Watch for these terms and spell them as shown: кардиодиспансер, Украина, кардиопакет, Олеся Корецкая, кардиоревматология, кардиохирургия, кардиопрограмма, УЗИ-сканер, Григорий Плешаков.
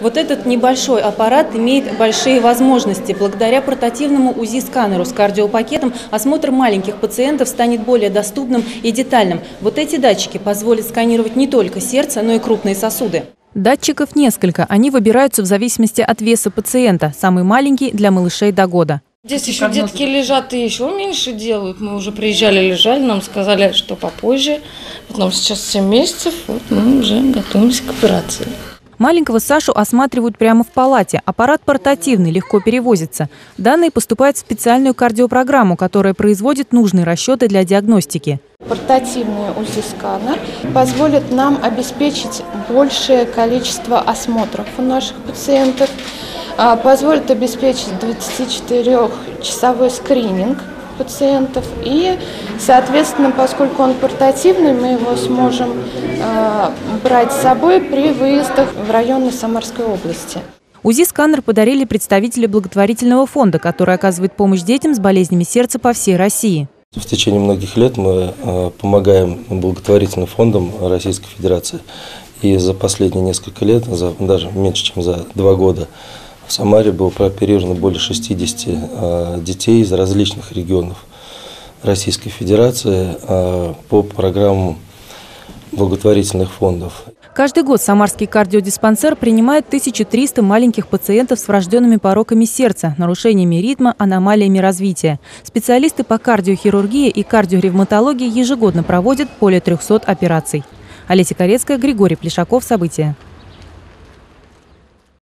Вот этот небольшой аппарат имеет большие возможности. Благодаря портативному УЗИ-сканеру с кардиопакетом осмотр маленьких пациентов станет более доступным и детальным. Вот эти датчики позволят сканировать не только сердце, но и крупные сосуды. Датчиков несколько. Они выбираются в зависимости от веса пациента. Самый маленький для малышей до года. Здесь еще детки лежат и еще меньше делают. Мы уже приезжали, лежали, нам сказали, что попозже. Вот нам сейчас 7 месяцев, вот мы уже готовимся к операции. Маленького Сашу осматривают прямо в палате. Аппарат портативный, легко перевозится. Данные поступают в специальную кардиопрограмму, которая производит нужные расчеты для диагностики. Портативный УЗИ-сканер позволит нам обеспечить большее количество осмотров у наших пациентов, позволит обеспечить 24-часовой скрининг пациентов. И, соответственно, поскольку он портативный, мы его сможем брать с собой при выездах в районы Самарской области. УЗИ-сканер подарили представители благотворительного фонда, который оказывает помощь детям с болезнями сердца по всей России. В течение многих лет мы помогаем благотворительным фондам Российской Федерации. И за последние несколько лет, даже меньше, чем за 2 года, в Самаре было прооперировано более 60 детей из различных регионов Российской Федерации по программам благотворительных фондов. Каждый год самарский кардиодиспансер принимает 1300 маленьких пациентов с врожденными пороками сердца, нарушениями ритма, аномалиями развития. Специалисты по кардиохирургии и кардиоревматологии ежегодно проводят более 300 операций. Олеся Корецкая, Григорий Плешаков. События.